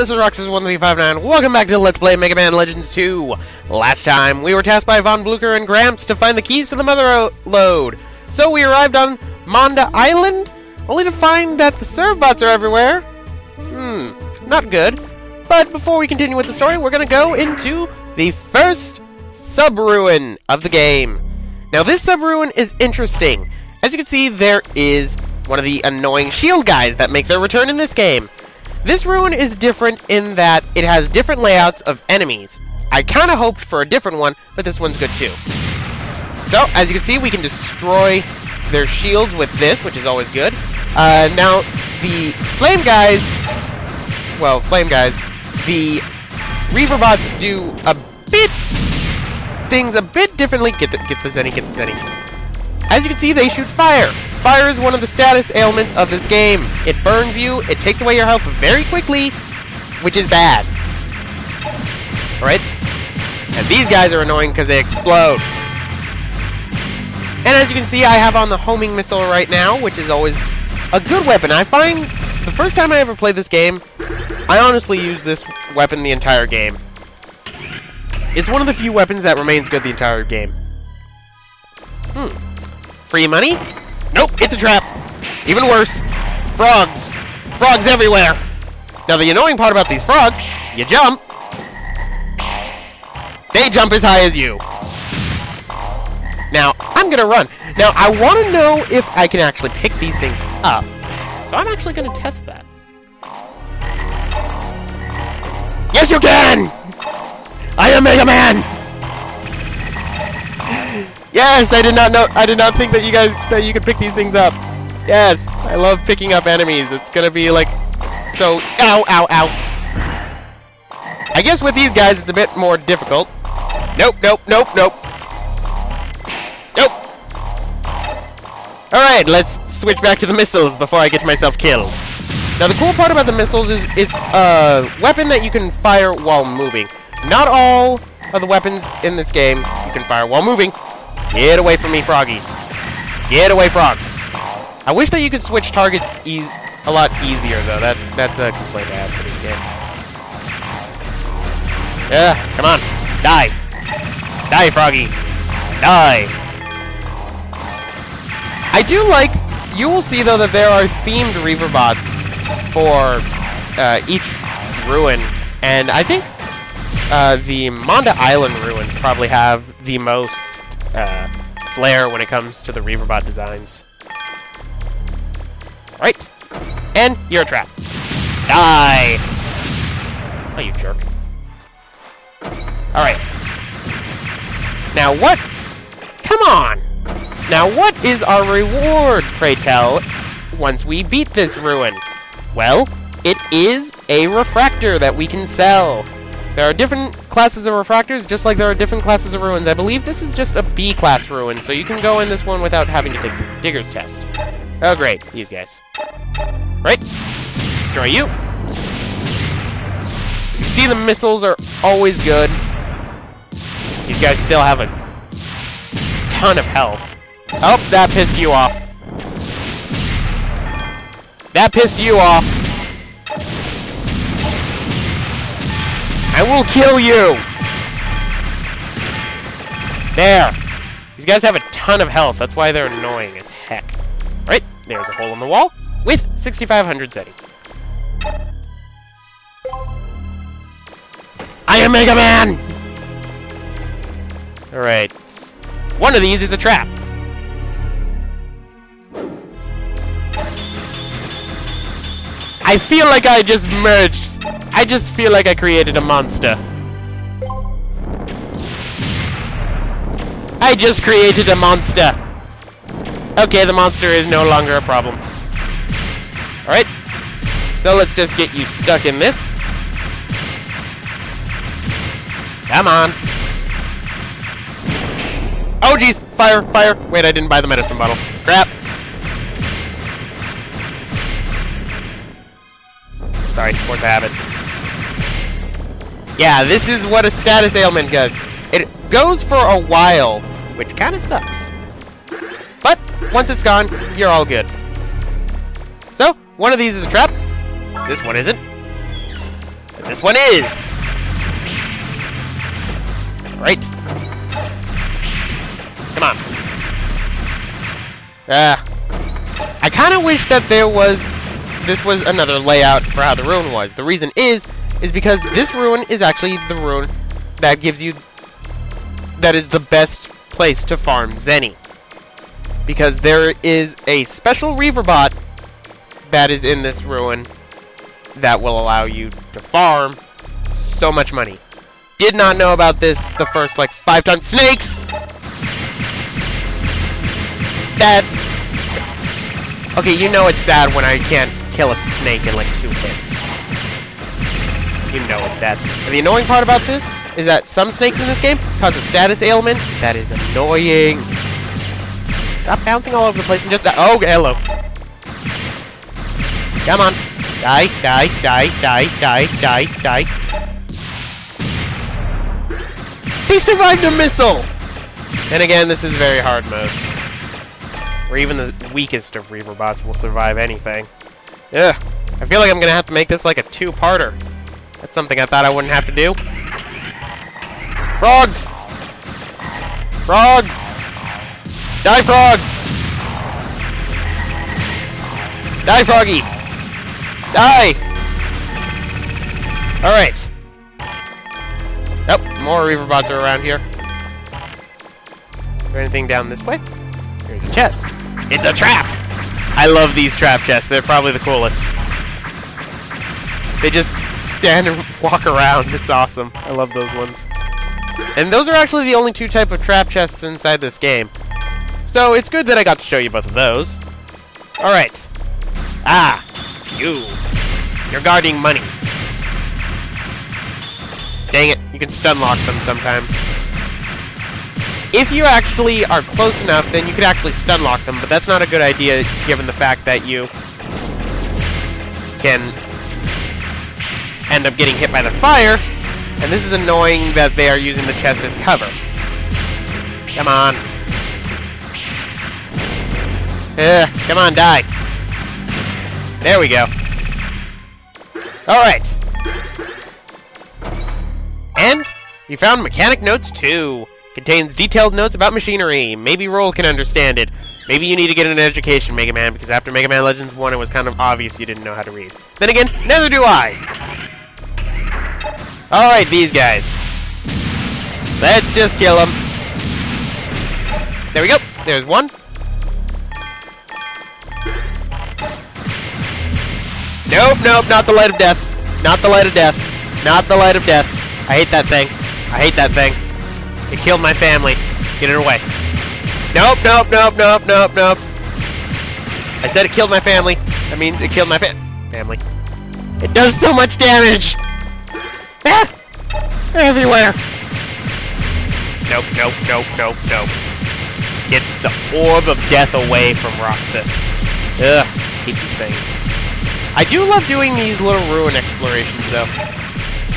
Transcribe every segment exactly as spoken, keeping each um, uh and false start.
everyone, this is Roxas one three five nine, welcome back to Let's Play Mega Man Legends two. Last time, we were tasked by Von Blucher and Gramps to find the keys to the Mother Lode. So we arrived on Manda Island, only to find that the Servebots are everywhere. Hmm, not good. But before we continue with the story, we're going to go into the first sub-ruin of the game. Now this sub-ruin is interesting. As you can see, there is one of the annoying shield guys that makes their return in this game. This ruin is different in that it has different layouts of enemies. I kind of hoped for a different one, but this one's good too. So, as you can see, we can destroy their shields with this, which is always good. Uh, now, the flame guys... Well, flame guys. The Reaverbots do a bit... things a bit differently. Get the, get the Zenny, get the Zenny. As you can see, they shoot fire. Fire is one of the status ailments of this game. It burns you, it takes away your health very quickly, which is bad. Alright? And these guys are annoying because they explode. And as you can see, I have on the homing missile right now, which is always a good weapon. I find the first time I ever played this game, I honestly used this weapon the entire game. It's one of the few weapons that remains good the entire game. Hmm. Free money? Nope, it's a trap. Even worse. Frogs. Frogs everywhere. Now, the annoying part about these frogs, you jump. They jump as high as you. Now, I'm going to run. Now, I want to know if I can actually pick these things up. So I'm actually going to test that. Yes, you can! I am Mega Man! Yes, I did not know. I did not think that you guys that you could pick these things up. Yes, I love picking up enemies. It's gonna be like so. Ow, ow, ow. I guess with these guys it's a bit more difficult. Nope, nope, nope, nope, nope. All right, let's switch back to the missiles before I get myself killed. Now the cool part about the missiles is it's a weapon that you can fire while moving. Not all of the weapons in this game you can fire while moving. Get away from me, froggies. Get away, frogs. I wish that you could switch targets eas a lot easier, though. That That's a complaint I have for this game. Yeah, come on. Die. Die, froggy. Die. I do like... You will see, though, that there are themed Reaverbots for uh, each ruin. And I think uh, the Manda Island ruins probably have the most... Uh, flair when it comes to the Reaverbot designs. Right. And you're a trap. Die! Oh, you jerk. Alright. Now what... Come on! Now what is our reward, pray tell, once we beat this ruin? Well, it is a Refractor that we can sell. There are different classes of Refractors, just like there are different classes of Ruins. I believe this is just a B-class Ruin, so you can go in this one without having to take the Digger's Test. Oh, great. These guys. Right? Destroy you. You see the missiles are always good. These guys still have a ton of health. Oh, that pissed you off. That pissed you off. I will kill you! There! These guys have a ton of health, that's why they're annoying as heck. Right, there's a hole in the wall with sixty-five hundred Zenny. I am Mega Man! Alright. One of these is a trap. I feel like I just merged. I just feel like I created a monster. I just created a monster. Okay, the monster is no longer a problem. Alright. So let's just get you stuck in this. Come on. Oh, jeez. Fire, fire. Wait, I didn't buy the medicine bottle. Crap. Sorry, fourth habit. Yeah, this is what a status ailment does. It goes for a while, which kind of sucks. But once it's gone, you're all good. So, one of these is a trap. This one isn't. This one is! Right. Come on. Ah. I kind of wish that there was... This was another layout for how the ruin was. The reason is, is because this ruin is actually the ruin that gives you... That is the best place to farm Zenny. Because there is a special Reaverbot that is in this ruin that will allow you to farm so much money. Did not know about this the first, like, five times. Snakes! That... Okay, you know it's sad when I can't kill a snake in, like, two hits. You know it's sad. And the annoying part about this is that some snakes in this game cause a status ailment. That is annoying. Stop bouncing all over the place and just... Oh, hello. Come on. Die, die, die, die, die, die, die. He survived a missile! And again, this is very hard mode. Or even the weakest of Reaverbots will survive anything. Ugh. I feel like I'm gonna have to make this like a two-parter. That's something I thought I wouldn't have to do. Frogs! Frogs! Die, frogs! Die, froggy! Die! Alright. Nope, more Reaverbots are around here. Is there anything down this way? There's a chest. It's a trap! I love these trap chests. They're probably the coolest. They just stand and walk around. It's awesome. I love those ones. And those are actually the only two types of trap chests inside this game. So it's good that I got to show you both of those. Alright. Ah! You. You're guarding money. Dang it, you can stun lock them sometime. If you actually are close enough, then you could actually stun lock them, but that's not a good idea given the fact that you can end up getting hit by the fire, and this is annoying that they are using the chest as cover. Come on. Ugh, come on, die. There we go. Alright. And you found Mechanic Notes two. Contains detailed notes about machinery. Maybe Roll can understand it. Maybe you need to get an education, Mega Man, because after Mega Man Legends one, it was kind of obvious you didn't know how to read. Then again, neither do I. Alright, these guys. Let's just kill them. There we go. There's one. Nope, nope, not the light of death. Not the light of death. Not the light of death. I hate that thing. I hate that thing. It killed my family. Get it away. Nope, nope, nope, nope, nope, nope. I said it killed my family. That means it killed my fa- family. It does so much damage! Ah! Everywhere! Nope, nope, nope, nope, nope. Get the orb of death away from Roxas. Ugh, keep these things. I do love doing these little ruin explorations, though.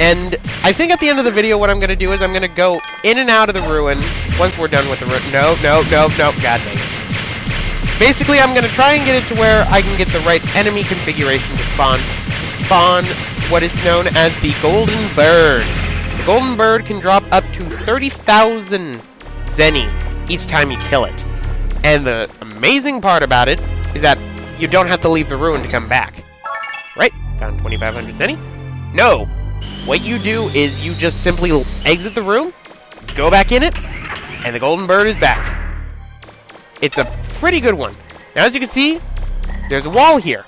And I think at the end of the video, what I'm going to do is I'm going to go in and out of the ruin once we're done with the ruin. No, no, no, no. God dang it. Basically, I'm going to try and get it to where I can get the right enemy configuration to spawn. To spawn what is known as the Golden Bird. The Golden Bird can drop up to thirty thousand Zenny each time you kill it. And the amazing part about it is that you don't have to leave the ruin to come back. Right, found twenty-five hundred Zenny. No, what you do is you just simply exit the room, go back in it, and the Golden Bird is back. It's a pretty good one. Now, as you can see, there's a wall here.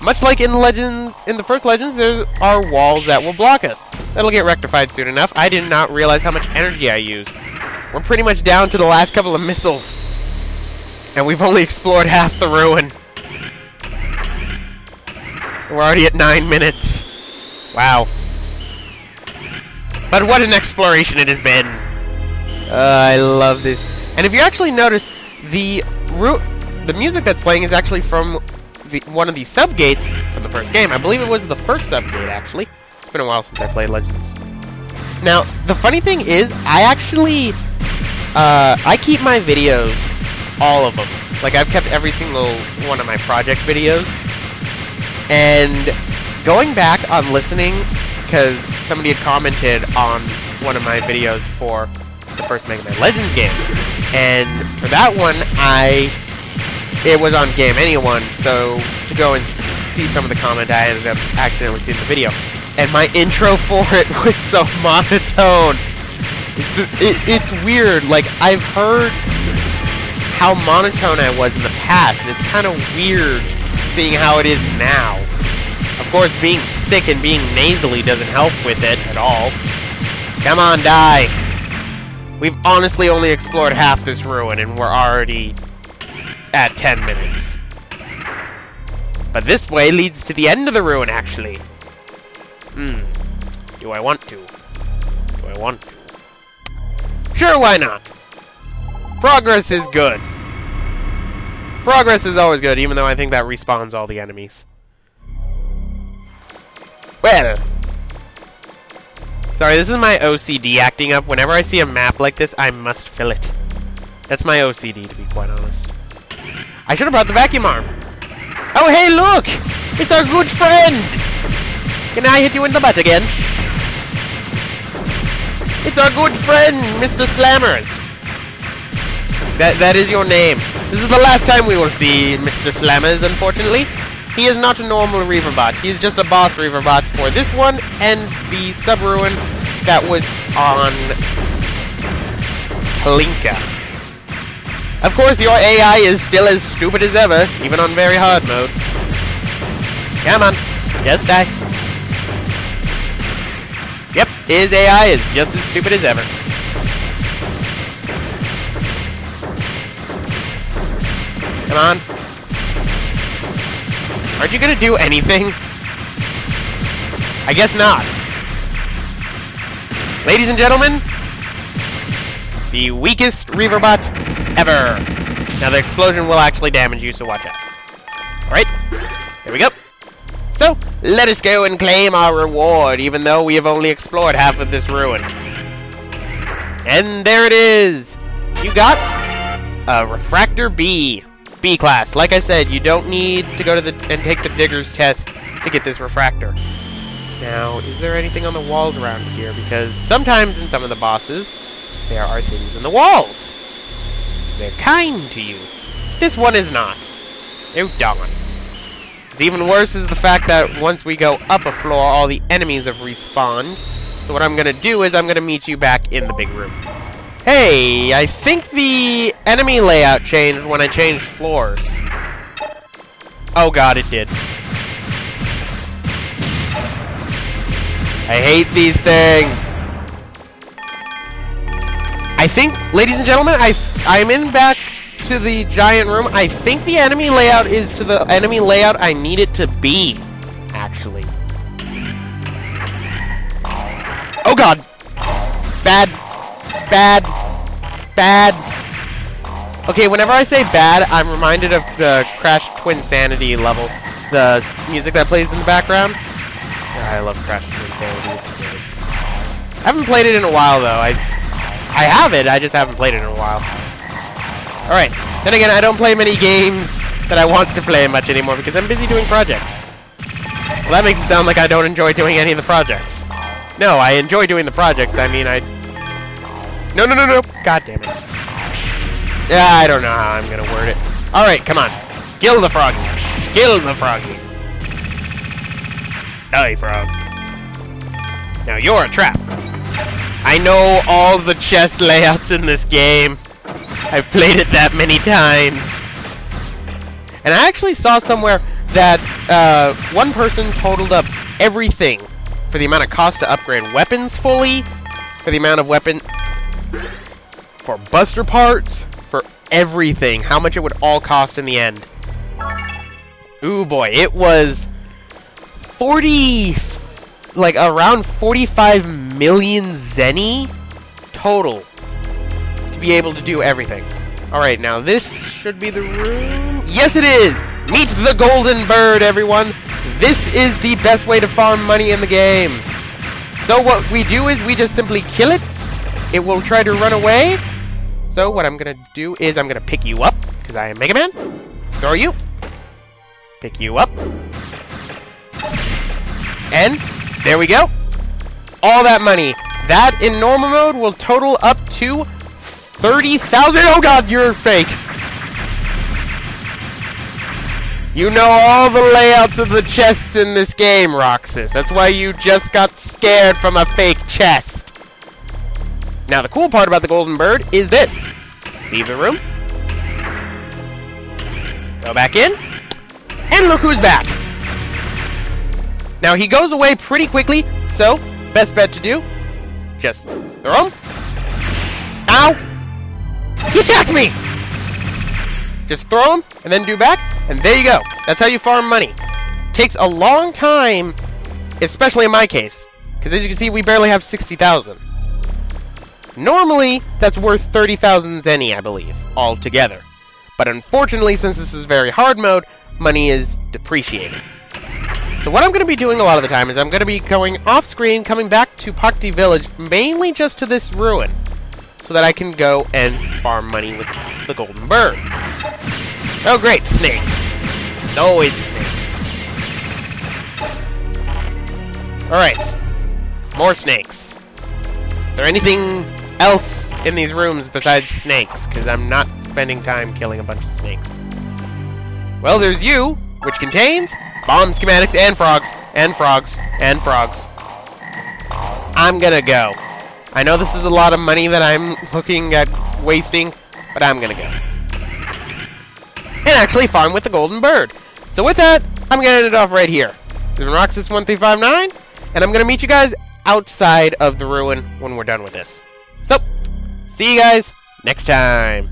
Much like in Legends, in the first Legends, there are walls that will block us. That'll get rectified soon enough. I did not realize how much energy I used. We're pretty much down to the last couple of missiles. And we've only explored half the ruin. We're already at nine minutes. Wow. But what an exploration it has been. Uh, I love this. And if you actually notice, the ru the music that's playing is actually from the, one of the subgates from the first game. I believe it was the first subgate, actually. It's been a while since I played Legends. Now, the funny thing is, I actually... Uh, I keep my videos, all of them. Like, I've kept every single one of my project videos. And going back on listening because somebody had commented on one of my videos for the first Mega Man Legends game, and for that one, I it was on Game Anyone, so to go and see some of the comment, I ended up accidentally seeing the video, and my intro for it was so monotone. It's, the, it, it's weird, like, I've heard how monotone I was in the past, and it's kind of weird seeing how it is now. Of course, being sick and being nasally doesn't help with it at all. Come on, die! We've honestly only explored half this ruin, and we're already at ten minutes. But this way leads to the end of the ruin, actually. Hmm. Do I want to? Do I want to? Sure, why not? Progress is good. Progress is always good, even though I think that respawns all the enemies. Well. Sorry, this is my O C D acting up. Whenever I see a map like this, I must fill it. That's my O C D, to be quite honest. I should have brought the vacuum arm. Oh, hey, look! It's our good friend! Can I hit you in the butt again? It's our good friend, Mister Slammers. That, that is your name. This is the last time we will see Mister Slammers, unfortunately. He is not a normal Reaverbot. He's just a boss Reaverbot for this one and the sub-ruin that was on Linka. Of course, your A I is still as stupid as ever, even on very hard mode. Come on. Just die. Yep, his A I is just as stupid as ever. Come on. Aren't you gonna do anything? I guess not. Ladies and gentlemen, the weakest Reaverbot ever. Now the explosion will actually damage you, so watch out. Alright, there we go. So, let us go and claim our reward, even though we have only explored half of this ruin. And there it is! You got a Refractor B. B class. Like I said, you don't need to go to the and take the digger's test to get this refractor. Now, is there anything on the walls around here? Because sometimes in some of the bosses, there are things in the walls. They're kind to you. This one is not. Oh darn. What's even worse is the fact that once we go up a floor, all the enemies have respawned. So what I'm gonna do is I'm gonna meet you back in the big room. Hey, I think the enemy layout changed when I changed floors. Oh god, it did. I hate these things. I think, ladies and gentlemen, I f I'm in back to the giant room. I think the enemy layout is to the enemy layout I need it to be, actually. Oh god. Bad. Bad. Bad. Okay, whenever I say bad, I'm reminded of the Crash Twinsanity level. The music that plays in the background. I love Crash Twinsanity. It's great. I haven't played it in a while, though. I I have it, I just haven't played it in a while. Alright. Then again, I don't play many games that I want to play much anymore because I'm busy doing projects. Well, that makes it sound like I don't enjoy doing any of the projects. No, I enjoy doing the projects. I mean, I... No, no, no, no. God damn it. Yeah, I don't know how I'm going to word it. All right, come on. Kill the froggy. Kill the froggy. Die, frog. Now, you're a trap. I know all the chest layouts in this game. I've played it that many times. And I actually saw somewhere that uh, one person totaled up everything for the amount of cost to upgrade weapons fully, for the amount of weapon... for buster parts, for everything, how much it would all cost in the end. Ooh boy, it was forty, like around forty-five million Zenny total to be able to do everything. Alright, now this should be the room. Yes it is! Meet the Golden Bird, everyone! This is the best way to farm money in the game. So what we do is we just simply kill it. It will try to run away. So what I'm going to do is I'm going to pick you up, because I am Mega Man. So are you. Pick you up. And there we go. all that money. That in normal mode will total up to thirty thousand. Oh god, you're fake. You know all the layouts of the chests in this game, Roxas. That's why you just got scared from a fake chest. Now, the cool part about the Golden Bird is this. Leave the room. Go back in. And look who's back. Now, he goes away pretty quickly, so best bet to do, just throw him. Ow! He attacked me! Just throw them, and then do back, and there you go. That's how you farm money. Takes a long time, especially in my case, because as you can see, we barely have sixty thousand. Normally, that's worth thirty thousand Zenny, I believe, altogether. But unfortunately, since this is very hard mode, money is depreciated. So what I'm going to be doing a lot of the time is I'm going to be going off screen, coming back to Pokte Village, mainly just to this ruin, so that I can go and farm money with the Golden Bird. Oh great, snakes. It's always snakes. Alright. More snakes. Is there anything else in these rooms besides snakes? Because I'm not spending time killing a bunch of snakes. Well, there's you, which contains bomb schematics and frogs, and frogs, and frogs. I'm gonna go. I know this is a lot of money that I'm looking at wasting, but I'm gonna go. And actually farm with the Golden Bird. So with that, I'm gonna end it off right here. This is Roxas one three five nine, and I'm gonna meet you guys outside of the ruin when we're done with this. So, see you guys next time.